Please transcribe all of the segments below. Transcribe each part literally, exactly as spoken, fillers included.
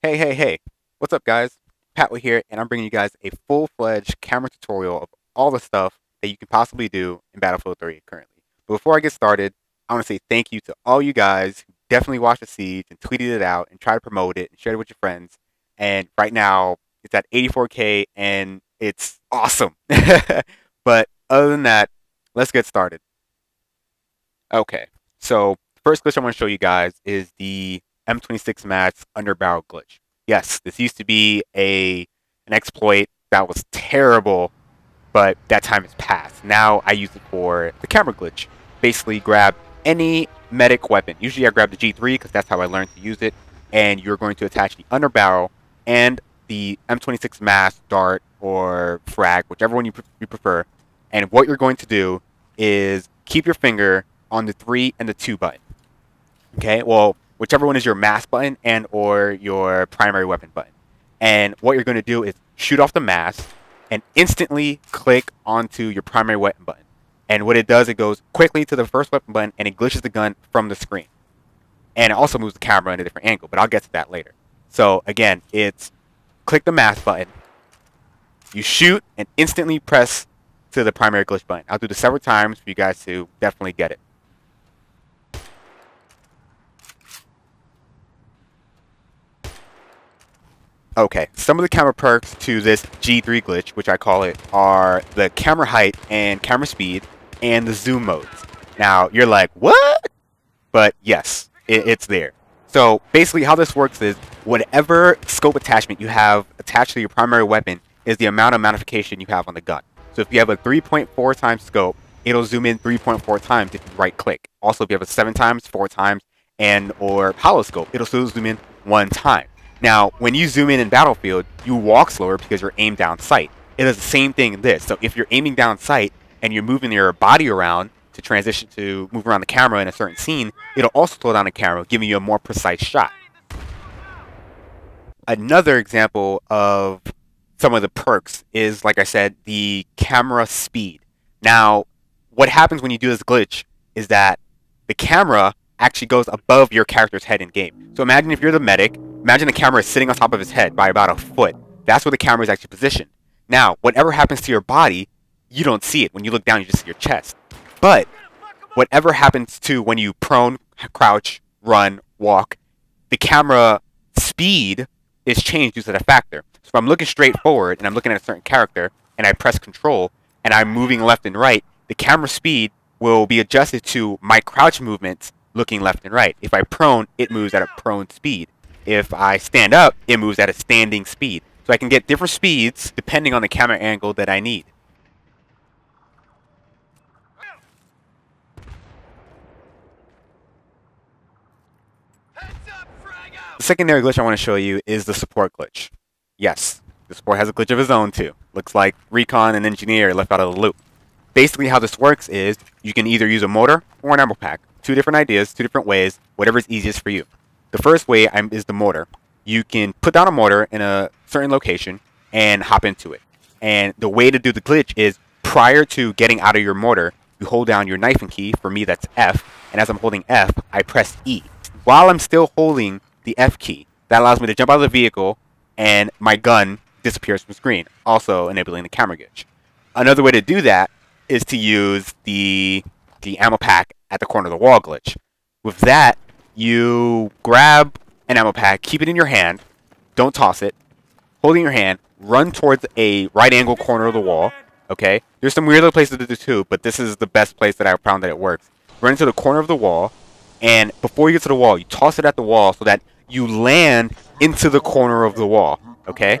Hey, hey, hey, what's up guys? Patwit here, and I'm bringing you guys a full-fledged camera tutorial of all the stuff that you can possibly do in Battlefield three currently. But before I get started, I want to say thank you to all you guys who definitely watched The Siege and tweeted it out and tried to promote it and shared it with your friends. And right now, it's at eighty-four K and it's awesome. But other than that, let's get started. Okay, so the first glitch I want to show you guys is the M twenty-six mass underbarrel glitch. Yes, this used to be a an exploit that was terrible, but that time has passed. Now I use it for the camera glitch. Basically grab any medic weapon. Usually I grab the G three because that's how I learned to use it. And you're going to attach the underbarrel and the M twenty-six mass, dart, or frag, whichever one you, pre you prefer. And what you're going to do is keep your finger on the three and the two button. Okay, well, whichever one is your mass button and or your primary weapon button. And what you're going to do is shoot off the mass and instantly click onto your primary weapon button. And what it does, it goes quickly to the first weapon button and it glitches the gun from the screen. And it also moves the camera in a different angle, but I'll get to that later. So again, it's click the mass button, you shoot, and instantly press to the primary glitch button. I'll do this several times for you guys to definitely get it. Okay, some of the camera perks to this G three glitch, which I call it, are the camera height and camera speed and the zoom modes. Now, you're like, what? But yes, it, it's there. So basically how this works is whatever scope attachment you have attached to your primary weapon is the amount of magnification you have on the gun. So if you have a three point four times scope, it'll zoom in three point four times if you right click. Also, if you have a seven times, four times, and or hollow scope, it'll still zoom in one time. Now, when you zoom in in Battlefield, you walk slower because you're aimed down sight. It is the same thing in this. So if you're aiming down sight and you're moving your body around to transition to move around the camera in a certain scene, it'll also slow down the camera, giving you a more precise shot. Another example of some of the perks is, like I said, the camera speed. Now, what happens when you do this glitch is that the camera actually goes above your character's head in game. So imagine if you're the medic, imagine the camera is sitting on top of his head by about a foot. That's where the camera is actually positioned. Now, whatever happens to your body, you don't see it. When you look down, you just see your chest. But whatever happens to when you prone, crouch, run, walk, the camera speed is changed due to that factor. So if I'm looking straight forward and I'm looking at a certain character and I press control and I'm moving left and right, the camera speed will be adjusted to my crouch movements looking left and right. If I prone, it moves at a prone speed. If I stand up, it moves at a standing speed. So I can get different speeds depending on the camera angle that I need. The secondary glitch I want to show you is the support glitch. Yes, the support has a glitch of his own too. Looks like Recon and Engineer left out of the loop. Basically how this works is you can either use a motor or an ammo pack. Two different ideas, two different ways, whatever's easiest for you. The first way is the mortar. You can put down a mortar in a certain location and hop into it. And the way to do the glitch is prior to getting out of your mortar, you hold down your knifing key. For me, that's F. And as I'm holding F, I press E. While I'm still holding the F key, that allows me to jump out of the vehicle and my gun disappears from screen, also enabling the camera glitch. Another way to do that is to use the, the ammo pack at the corner of the wall glitch. With that, you grab an ammo pack, keep it in your hand, don't toss it, hold it in your hand, run towards a right angle corner of the wall, okay? There's some weird other places to do too, but this is the best place that I found that it works. Run into the corner of the wall, and before you get to the wall, you toss it at the wall so that you land into the corner of the wall, okay?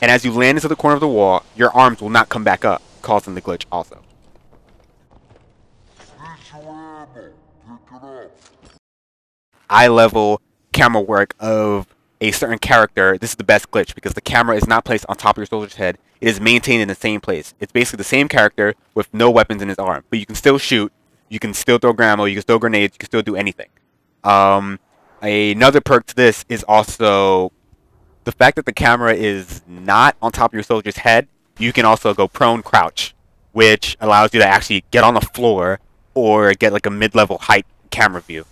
And as you land into the corner of the wall, your arms will not come back up, causing the glitch also. Eye-level camera work of a certain character, this is the best glitch because the camera is not placed on top of your soldier's head. It is maintained in the same place. It's basically the same character with no weapons in his arm, but you can still shoot, you can still throw ammo, you can still grenades, you can still do anything. Um, another perk to this is also the fact that the camera is not on top of your soldier's head. You can also go prone crouch, which allows you to actually get on the floor or get like a mid-level height camera view.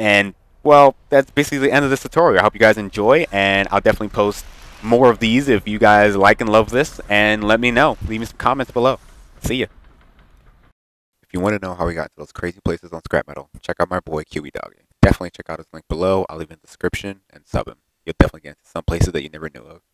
And well, that's basically the end of this tutorial. I hope you guys enjoy, and I'll definitely post more of these if you guys like and love this, and let me know. Leave me some comments below. See ya. If you want to know how we got to those crazy places on scrap metal, check out my boy Kiwidoggie. Definitely check out his link below. I'll leave it in the description, and sub him. You'll definitely get into some places that you never knew of.